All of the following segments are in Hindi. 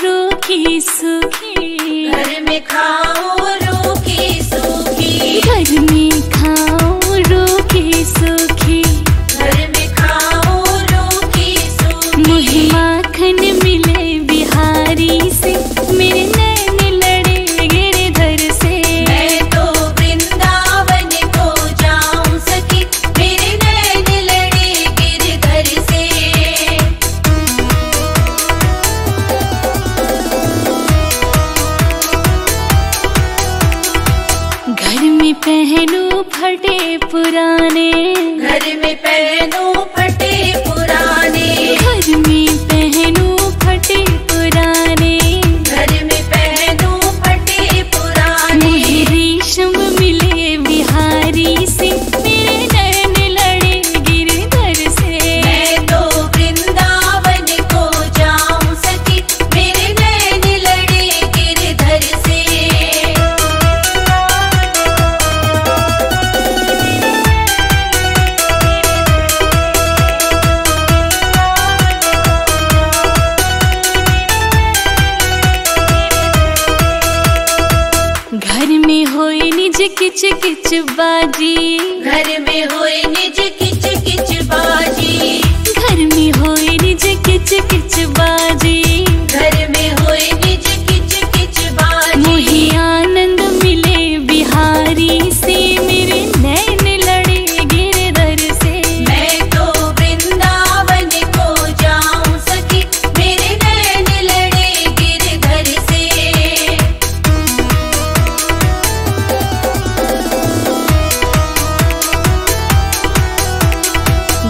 रूखी सूखी, घर में खाओ रूखी सूखी, घर में खाओ रूखी सूखी, घर में खाओ रूखी सूखी। मुझे माखन मिले बिहारी से, मेरे नैन लड़े गिरधर से। मैं तो वृंदावन को जाऊं सखी, मेरे नैन लड़े गिरधर से। घर में पहनूं फटे पुराने, घर में पहनूं फटे पुराने, घर में पहनूं फटे पुराने, घर में पहनूं फटे पुराने। मुझे रेशम मिले बिहारी से, मेरे नैन लड़े गिरधर से। मैं तो वृंदावन को जाऊं सखी, मेरे नैन लड़े गिरधर से। घर में होए निज किच किच बाजी, घर में होए निज किच किच बाजी, घर में होए निज किच किच बाजी, घर में होए निज किच किच बाजी। मुझे आनंद मिले बिहारी से, मेरे नैन लड़े गिरधर से। मैं तो वृंदावन को जाऊं सखी, मेरे नैन लड़े गिरधर से।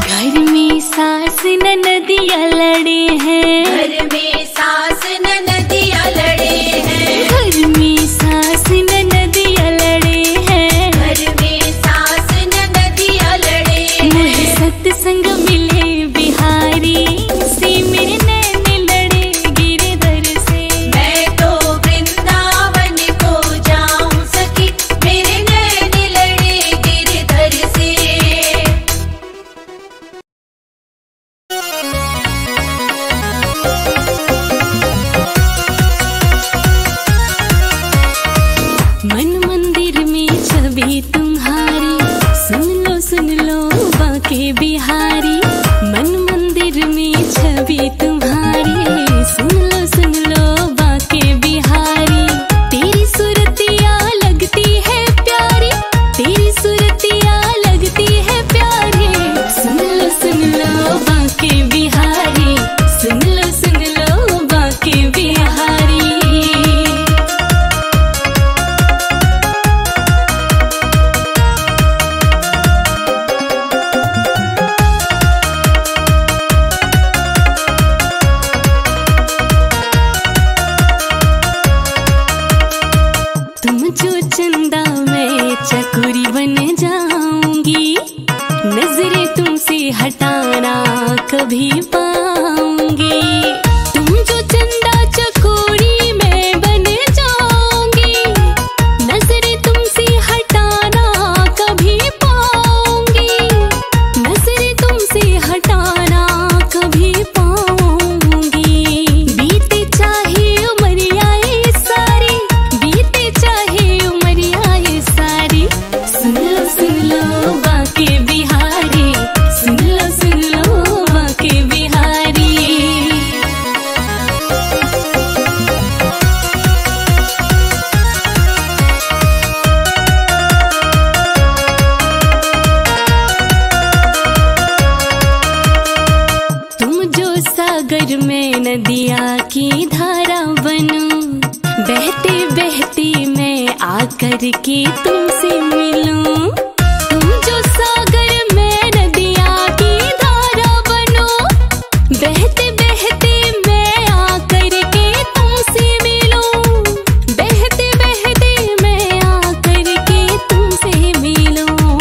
घर में सास ननदिया लड़े हैं, घर में सास ननदिया लड़े हैं, घर में सास ननदिया लड़े हैं, घर में सास ननदिया लड़े हैं। मुझे सत्संग मिले बिहारी से, मेरे नैन लड़े गिरधर से। मैं तो वृंदावन को जाऊं सखी, मेरे नैन लड़े गिरधर से। मन मंदिर में छवि तुम्हारी, सुन लो बाके बिहारी। मन मंदिर में छवि तुम्हारी, सुन लो बाके बिहारी। तेरी सूरतिया लगती है प्यारी, तेरी सूरतिया लगती है प्यारी। सुन लो बाके बिहारी, सुन लो बाके बिहारी। तुम जो चंदा मैं चकोरी बन जाऊंगी, नजरें तुमसे हटाना कभी पाऊंगी। तुम जो चंदा चकोरी मैं बन जाऊंगी, नजरें तुमसे हटाना कभी पाऊंगी, नजरें तुमसे हटाना कभी पाऊंगी। बीते चाहे उमरियाए सारी, बीते चाहे उमरियाए सारी। सुन लो बाके बिहारी, सुन लो बाके बिहारी। तुम जो सागर में नदिया की धारा बनो, बहते बहते मैं आकर के तुमसे मिलूं। तुम जो सागर में नदिया की धारा बनो, बहते बहते मैं आकर के तुमसे मिलूं, बहते बहते मैं आकर के तुमसे मिलूं।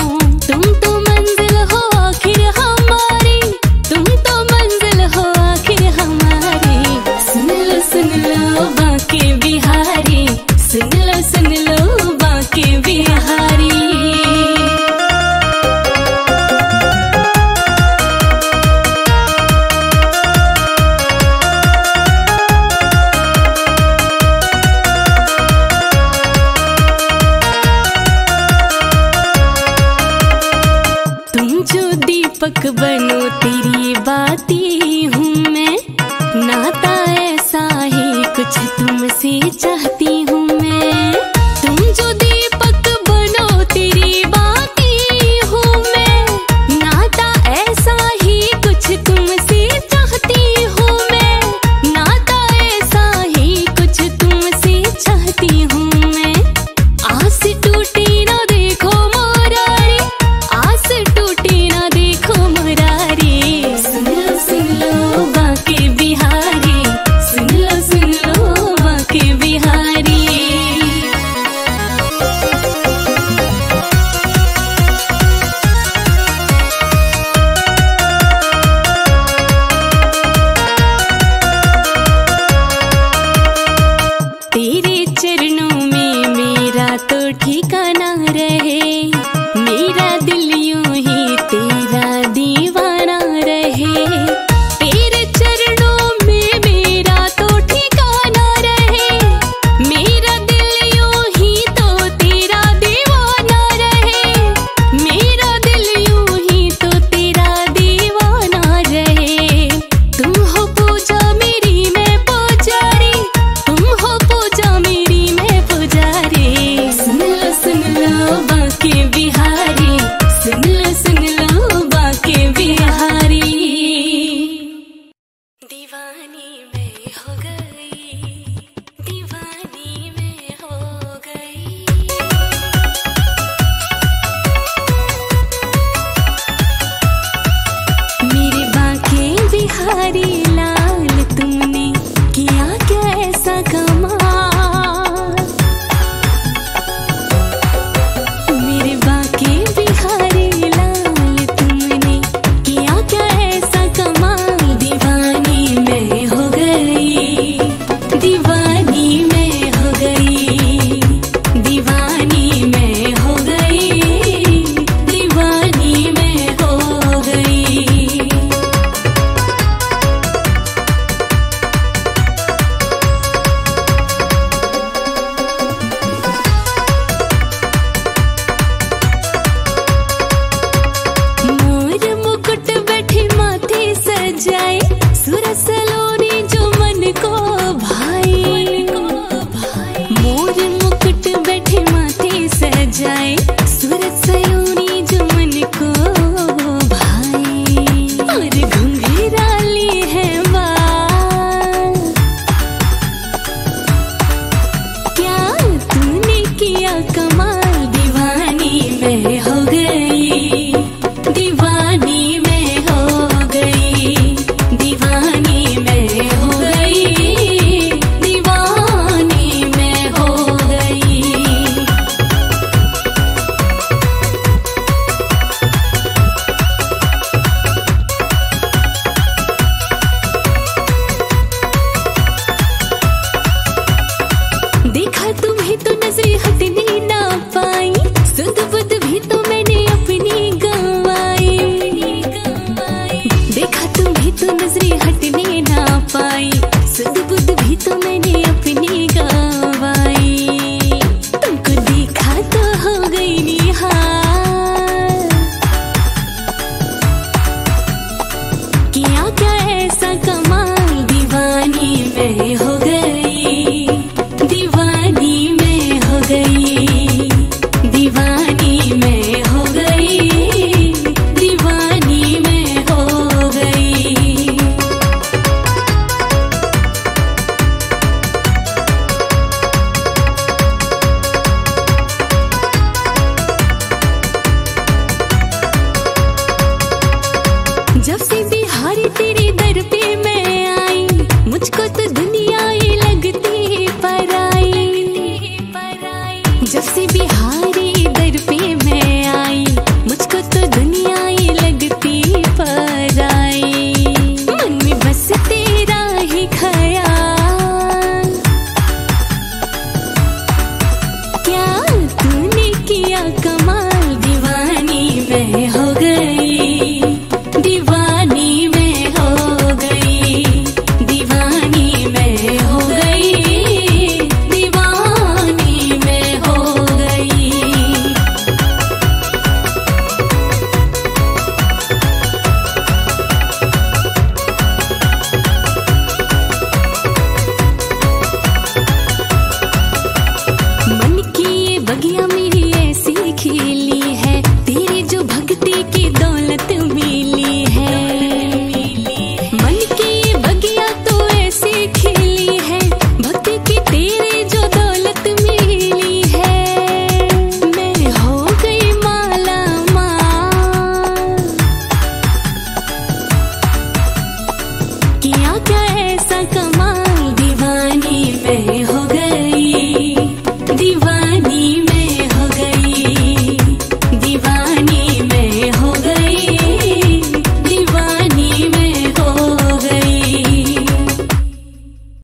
तुम तो मंजिल हो आखिर हमारी, तुम तो मंजिल हो आखिर हमारी। सुन लो बाके बिहारी, सुन लो बाके बिहारी। दीपक बनो तेरी बाती हूँ मैं, नाता ऐसा है कुछ तुमसे चाहती हूँ मैं। तुम जो दीपक बनो तेरी बाती हूँ मैं, नाता ऐसा ही कुछ तुमसे चाहती हूँ मैं, नाता ऐसा ही कुछ तुमसे चाहती हूँ मैं। आस टूटी ना देखो मुरारी, आस टूटी ना देखो मुरारी। सुन लो बांके बिहारी, सुन लो बांके बिहारी। तेरे चरणों में मेरा तो ठिकाना रहे, मेरा दिल यूं ही तेरा दीवाना रहे। तेरे चरणों में मेरा तो ठिकाना रहे, मेरा दिल यूं ही तो तेरा दीवाना रहे, मेरा दिल यूं ही तो तेरा दीवाना रहे। तुम हो पूजा मेरी मैं पुजारी, तुम हो पूजा मेरी मैं पुजारी। सुन लो बांके बिहारी, सुन लो बांके बिहारी। दीवानी मैं हो गई, दीवानी मैं हो गई। मेरे बांके बिहारी लाल तुमने किया क्या ऐसा कमाल। मेरे बांके बिहारी लाल तुमने किया क्या ऐसा कमाल। दीवानी मैं हो गई, दीवानी मैं हो गई, दीवानी मैं हो गई, दीवानी मैं हो गई। नी में।